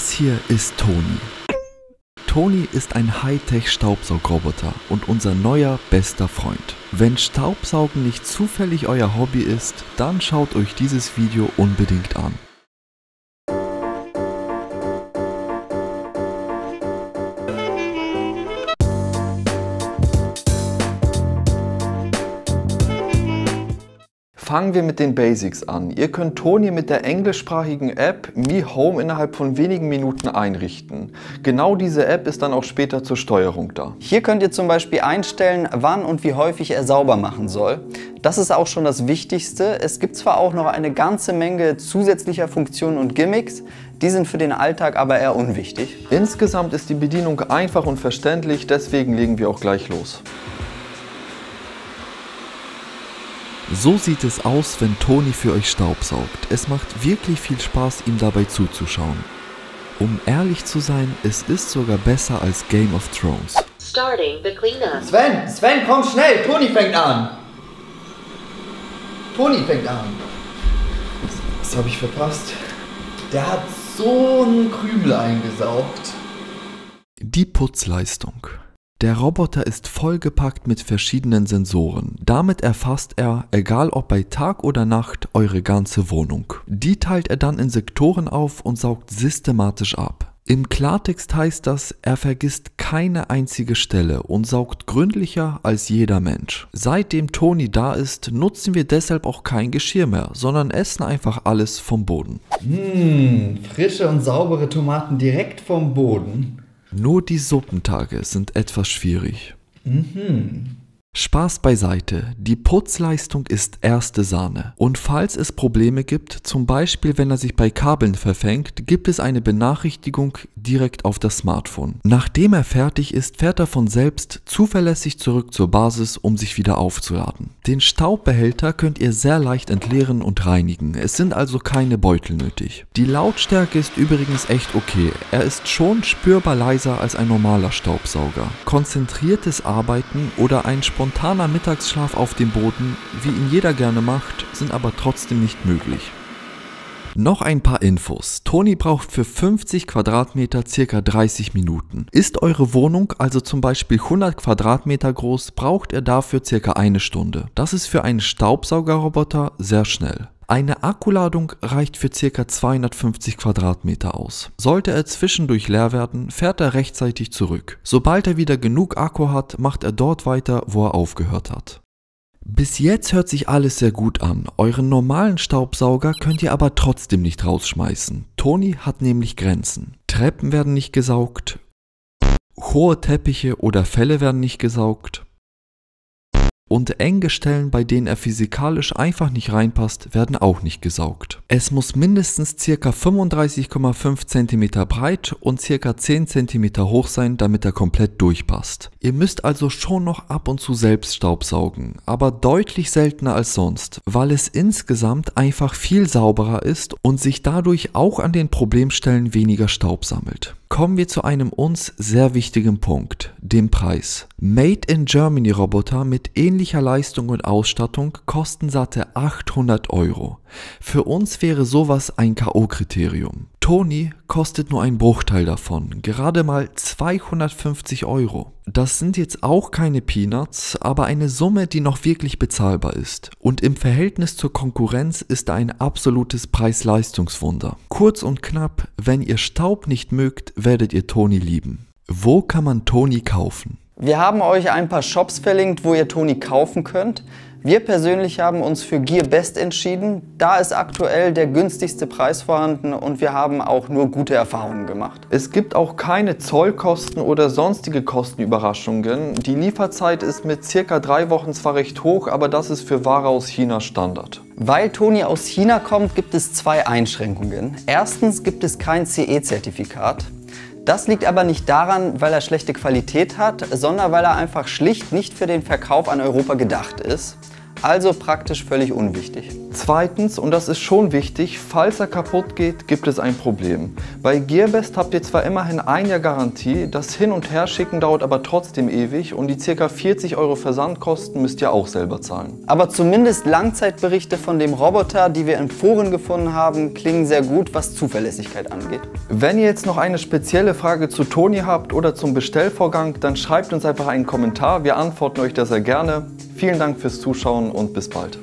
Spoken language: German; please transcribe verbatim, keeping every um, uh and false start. Das hier ist Toni. Toni ist ein Hightech-Staubsaugroboter und unser neuer bester Freund. Wenn Staubsaugen nicht zufällig euer Hobby ist, dann schaut euch dieses Video unbedingt an. Fangen wir mit den Basics an. Ihr könnt Toni mit der englischsprachigen App Mi Home innerhalb von wenigen Minuten einrichten. Genau diese App ist dann auch später zur Steuerung da. Hier könnt ihr zum Beispiel einstellen, wann und wie häufig er sauber machen soll. Das ist auch schon das Wichtigste. Es gibt zwar auch noch eine ganze Menge zusätzlicher Funktionen und Gimmicks, die sind für den Alltag aber eher unwichtig. Insgesamt ist die Bedienung einfach und verständlich, deswegen legen wir auch gleich los. So sieht es aus, wenn Toni für euch staubsaugt. Es macht wirklich viel Spaß, ihm dabei zuzuschauen. Um ehrlich zu sein, es ist sogar besser als Game of Thrones. Sven, Sven, komm schnell! Toni fängt an! Toni fängt an! Das, das habe ich verpasst. Der hat so einen Krümel eingesaugt. Die Putzleistung. Der Roboter ist vollgepackt mit verschiedenen Sensoren. Damit erfasst er, egal ob bei Tag oder Nacht, eure ganze Wohnung. Die teilt er dann in Sektoren auf und saugt systematisch ab. Im Klartext heißt das, er vergisst keine einzige Stelle und saugt gründlicher als jeder Mensch. Seitdem Toni da ist, nutzen wir deshalb auch kein Geschirr mehr, sondern essen einfach alles vom Boden. Mmh, frische und saubere Tomaten direkt vom Boden. Nur die Suppentage sind etwas schwierig. Mhm. Spaß beiseite, die Putzleistung ist erste Sahne. Und falls es Probleme gibt, zum Beispiel wenn er sich bei Kabeln verfängt, gibt es eine Benachrichtigung direkt auf das Smartphone. Nachdem er fertig ist, fährt er von selbst zuverlässig zurück zur Basis, um sich wieder aufzuladen. Den Staubbehälter könnt ihr sehr leicht entleeren und reinigen, es sind also keine Beutel nötig. Die Lautstärke ist übrigens echt okay, er ist schon spürbar leiser als ein normaler Staubsauger. Konzentriertes Arbeiten oder ein spontaner Spontaner Mittagsschlaf auf dem Boden, wie ihn jeder gerne macht, sind aber trotzdem nicht möglich. Noch ein paar Infos. Toni braucht für fünfzig Quadratmeter circa dreißig Minuten. Ist eure Wohnung also zum Beispiel hundert Quadratmeter groß, braucht er dafür circa eine Stunde. Das ist für einen Staubsaugerroboter sehr schnell. Eine Akkuladung reicht für circa zweihundertfünfzig Quadratmeter aus. Sollte er zwischendurch leer werden, fährt er rechtzeitig zurück. Sobald er wieder genug Akku hat, macht er dort weiter, wo er aufgehört hat. Bis jetzt hört sich alles sehr gut an. Euren normalen Staubsauger könnt ihr aber trotzdem nicht rausschmeißen. Toni hat nämlich Grenzen. Treppen werden nicht gesaugt, hohe Teppiche oder Felle werden nicht gesaugt. Und enge Stellen, bei denen er physikalisch einfach nicht reinpasst, werden auch nicht gesaugt. Es muss mindestens circa fünfunddreißig Komma fünf Zentimeter breit und circa zehn Zentimeter hoch sein, damit er komplett durchpasst. Ihr müsst also schon noch ab und zu selbst staubsaugen, aber deutlich seltener als sonst, weil es insgesamt einfach viel sauberer ist und sich dadurch auch an den Problemstellen weniger Staub sammelt. Kommen wir zu einem uns sehr wichtigen Punkt, dem Preis. Made in Germany Roboter mit ähnlicher Leistung und Ausstattung kosten satte achthundert Euro. Für uns wäre sowas ein K O-Kriterium. Toni kostet nur einen Bruchteil davon, gerade mal zweihundertfünfzig Euro. Das sind jetzt auch keine Peanuts, aber eine Summe, die noch wirklich bezahlbar ist. Und im Verhältnis zur Konkurrenz ist da ein absolutes Preis-Leistungs-Wunder. Kurz und knapp, wenn ihr Staub nicht mögt, werdet ihr Toni lieben. Wo kann man Toni kaufen? Wir haben euch ein paar Shops verlinkt, wo ihr Toni kaufen könnt. Wir persönlich haben uns für Gearbest entschieden, da ist aktuell der günstigste Preis vorhanden und wir haben auch nur gute Erfahrungen gemacht. Es gibt auch keine Zollkosten oder sonstige Kostenüberraschungen. Die Lieferzeit ist mit circa drei Wochen zwar recht hoch, aber das ist für Ware aus China Standard. Weil Toni aus China kommt, gibt es zwei Einschränkungen. Erstens gibt es kein C E-Zertifikat. Das liegt aber nicht daran, weil er schlechte Qualität hat, sondern weil er einfach schlicht nicht für den Verkauf an Europa gedacht ist. also praktisch völlig unwichtig. Zweitens, und das ist schon wichtig, falls er kaputt geht, gibt es ein Problem. Bei Gearbest habt ihr zwar immerhin ein Jahr Garantie, das Hin- und Herschicken dauert aber trotzdem ewig und die ca. vierzig Euro Versandkosten müsst ihr auch selber zahlen. Aber zumindest Langzeitberichte von dem Roboter, die wir in Foren gefunden haben, klingen sehr gut, was Zuverlässigkeit angeht. Wenn ihr jetzt noch eine spezielle Frage zu Toni habt oder zum Bestellvorgang, dann schreibt uns einfach einen Kommentar, wir antworten euch das sehr gerne. Vielen Dank fürs Zuschauen und bis bald.